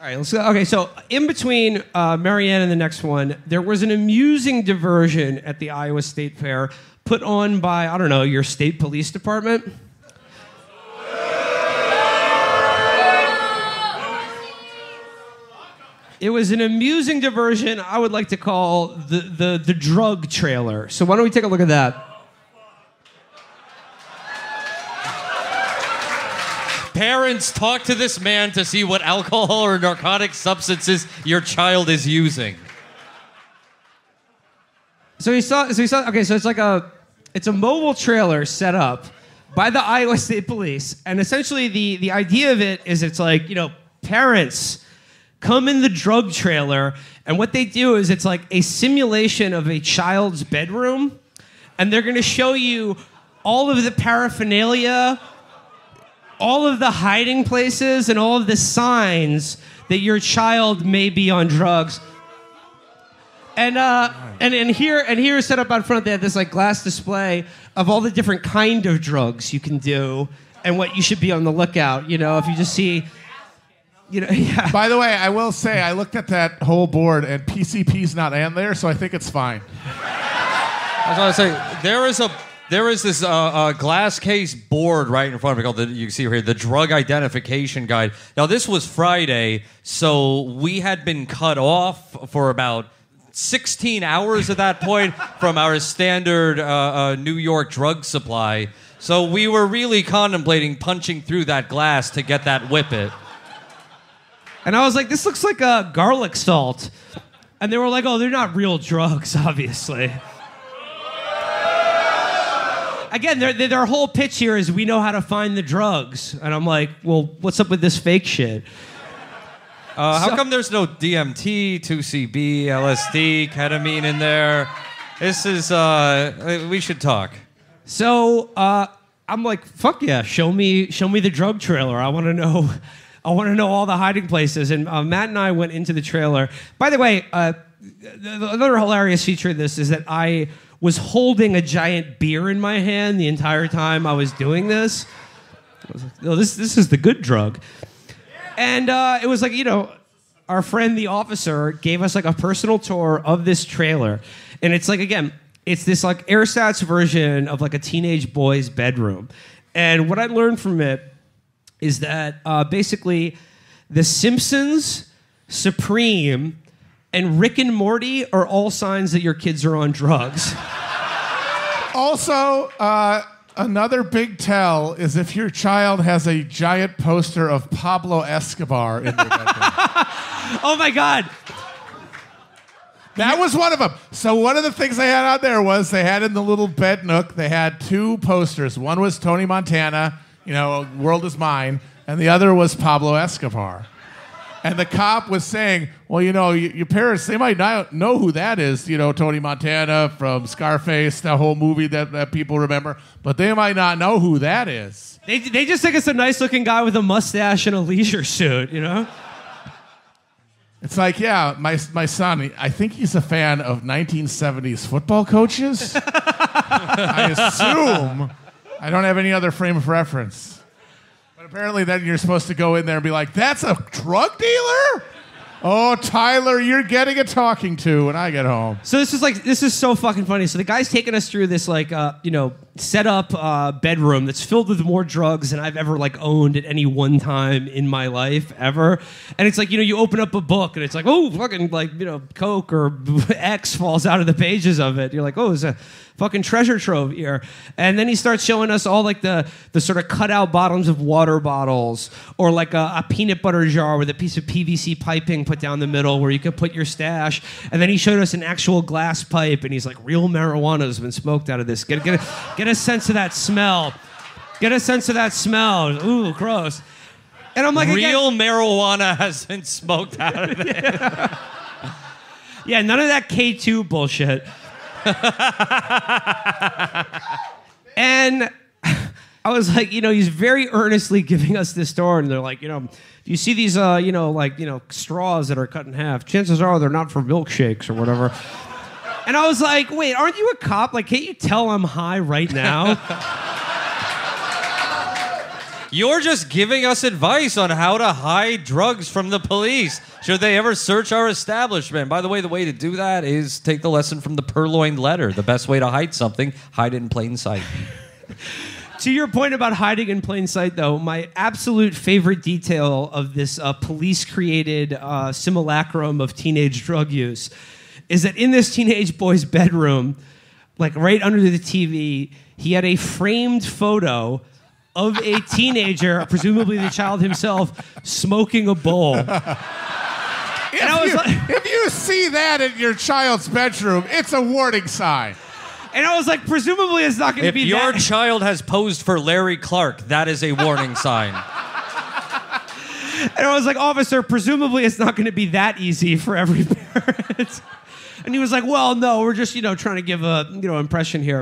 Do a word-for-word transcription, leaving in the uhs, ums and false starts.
All right, let's go. Okay, so in between uh, Marianne and the next one, there was an amusing diversion at the Iowa State Fair put on by, I don't know, your state police department? It was an amusing diversion I would like to call the, the, the drug trailer. So why don't we take a look at that? Parents, talk to this man to see what alcohol or narcotic substances your child is using. So he saw, so he saw, okay, so it's like a, it's a mobile trailer set up by the Iowa State Police. And essentially the, the idea of it is it's like, you know, parents come in the drug trailer. And what they do is it's like a simulation of a child's bedroom. And they're going to show you all of the paraphernalia, all of the hiding places and all of the signs that your child may be on drugs. And uh, and, and here and here set up out front, they have this like glass display of all the different kind of drugs you can do and what you should be on the lookout, you know, if you just see, you know, yeah. By the way, I will say, I looked at that whole board and P C P's not in there, so I think it's fine. I was gonna say, there is a There is this uh, uh, glass case board right in front of me called, the, you can see here, the Drug Identification Guide. Now, this was Friday, so we had been cut off for about sixteen hours at that point from our standard uh, uh, New York drug supply. So we were really contemplating punching through that glass to get that whippet. And I was like, this looks like a garlic salt. And they were like, oh, they're not real drugs, obviously. Again, their, their whole pitch here is we know how to find the drugs. And I'm like, well, what's up with this fake shit? Uh, so, how come there's no D M T, two C B, L S D, ketamine in there? This is, uh, we should talk. So uh, I'm like, fuck yeah, show me, show me the drug trailer. I want to know, I want to know all the hiding places. And uh, Matt and I went into the trailer. By the way, uh, another hilarious feature of this is that I was holding a giant beer in my hand the entire time I was doing this. I was like, no, this, this is the good drug. And uh, it was like, you know, our friend the officer gave us like a personal tour of this trailer. And it's like, again, it's this like AirSats version of like a teenage boy's bedroom. And what I learned from it is that uh, basically The Simpsons Supreme and Rick and Morty are all signs that your kids are on drugs. Also, uh, another big tell is if your child has a giant poster of Pablo Escobar in their bedroom. Oh, my God. That was one of them. So one of the things they had out there was they had in the little bed nook, they had two posters. One was Tony Montana, you know, World Is Mine, and the other was Pablo Escobar. And the cop was saying, well, you know, your parents, they might not know who that is, you know, Tony Montana from Scarface, that whole movie that, that people remember, but they might not know who that is. They, they just think it's a nice-looking guy with a mustache and a leisure suit, you know? It's like, yeah, my, my son, I think he's a fan of nineteen seventies football coaches. I assume. I don't have any other frame of reference. Apparently then you're supposed to go in there and be like, that's a drug dealer? Oh, Tyler, you're getting a talking to when I get home. So this is like, this is so fucking funny. So the guy's taking us through this like, uh, you know, set up uh, bedroom that's filled with more drugs than I've ever like owned at any one time in my life ever. And it's like, you know, you open up a book and it's like, oh, fucking like, you know, Coke or X falls out of the pages of it. You're like, oh, there's a fucking treasure trove here. And then he starts showing us all like the, the sort of cut out bottoms of water bottles or like a, a peanut butter jar with a piece of P V C piping put down the middle where you could put your stash. And then he showed us an actual glass pipe and he's like, real marijuana has been smoked out of this. Get, get, a, get a sense of that smell. Get a sense of that smell. Ooh, gross. And I'm like, real again, marijuana has been smoked out of it. Yeah. Yeah, none of that K two bullshit. And I was like, you know, he's very earnestly giving us this door, and they're like, you know, you see these, uh, you know, like, you know, straws that are cut in half. Chances are they're not for milkshakes or whatever. And I was like, wait, aren't you a cop? Like, can't you tell I'm high right now? You're just giving us advice on how to hide drugs from the police should they ever search our establishment. By the way, the way to do that is take the lesson from the purloined letter. The best way to hide something, hide it in plain sight. To your point about hiding in plain sight, though, my absolute favorite detail of this uh, police-created uh, simulacrum of teenage drug use is that in this teenage boy's bedroom, like right under the T V, he had a framed photo of a teenager, presumably the child himself, smoking a bowl. If, and I was you, like, if you see that in your child's bedroom, it's a warning sign. And I was like, presumably it's not going to be that. If your child has posed for Larry Clark, that is a warning sign. And I was like, officer, presumably it's not going to be that easy for every parent. And he was like, well, no, we're just, you know, trying to give a, you know, impression here.